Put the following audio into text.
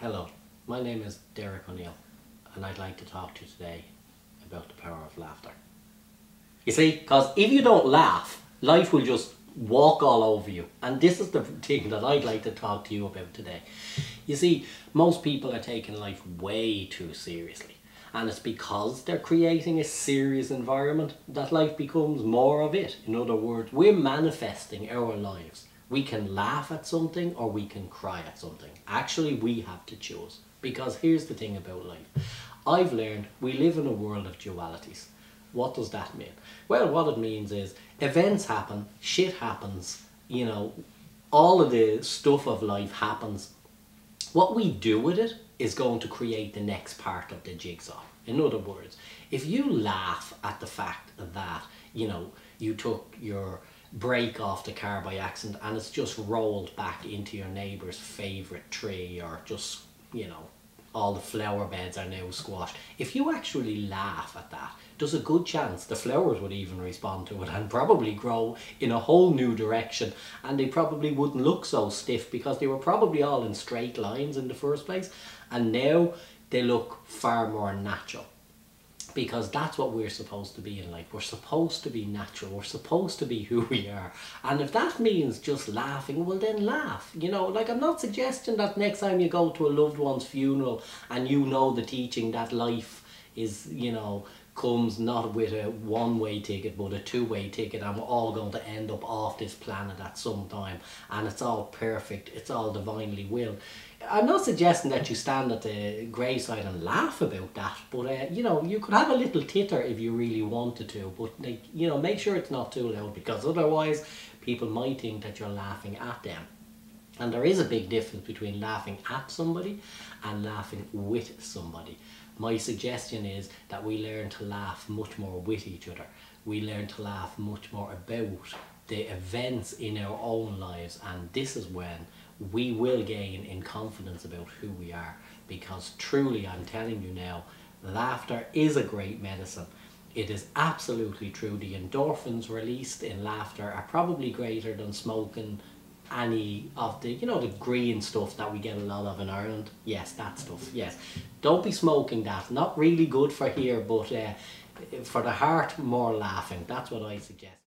Hello, my name is Derek O'Neill and I'd like to talk to you today about the power of laughter. You see, because if you don't laugh, life will just walk all over you, and this is the thing that I'd like to talk to you about today. You see, most people are taking life way too seriously, and it's because they're creating a serious environment that life becomes more of it. In other words, we're manifesting our lives. We can laugh at something or we can cry at something. Actually, we have to choose. Because here's the thing about life. I've learned we live in a world of dualities. What does that mean? Well, what it means is events happen, shit happens, you know, all of the stuff of life happens. What we do with it is going to create the next part of the jigsaw. In other words, if you laugh at the fact that, you know, you took your break off the car by accident and it's just rolled back into your neighbour's favourite tree, or just, you know, all the flower beds are now squashed. If you actually laugh at that, there's a good chance the flowers would even respond to it and probably grow in a whole new direction, and they probably wouldn't look so stiff because they were probably all in straight lines in the first place, and now they look far more natural. Because that's what we're supposed to be in life. We're supposed to be natural. We're supposed to be who we are. And if that means just laughing, well then laugh. You know, like, I'm not suggesting that next time you go to a loved one's funeral and you know the teaching that life is, you know, comes not with a one-way ticket but a two-way ticket, and we're all going to end up off this planet at some time, and it's all perfect, it's all divinely willed. I'm not suggesting that you stand at the graveside and laugh about that, but you know, you could have a little titter if you really wanted to, but, like, you know, make sure it's not too loud, because otherwise people might think that you're laughing at them. And there is a big difference between laughing at somebody and laughing with somebody. My suggestion is that we learn to laugh much more with each other. We learn to laugh much more about the events in our own lives, and this is when we will gain in confidence about who we are. Because truly, I'm telling you now, laughter is a great medicine. It is absolutely true. The endorphins released in laughter are probably greater than smoking any of the, you know, the green stuff that we get a lot of in Ireland. Yes, that stuff, yes. Don't be smoking that. Not really good for here, but for the heart, more laughing. That's what I suggest.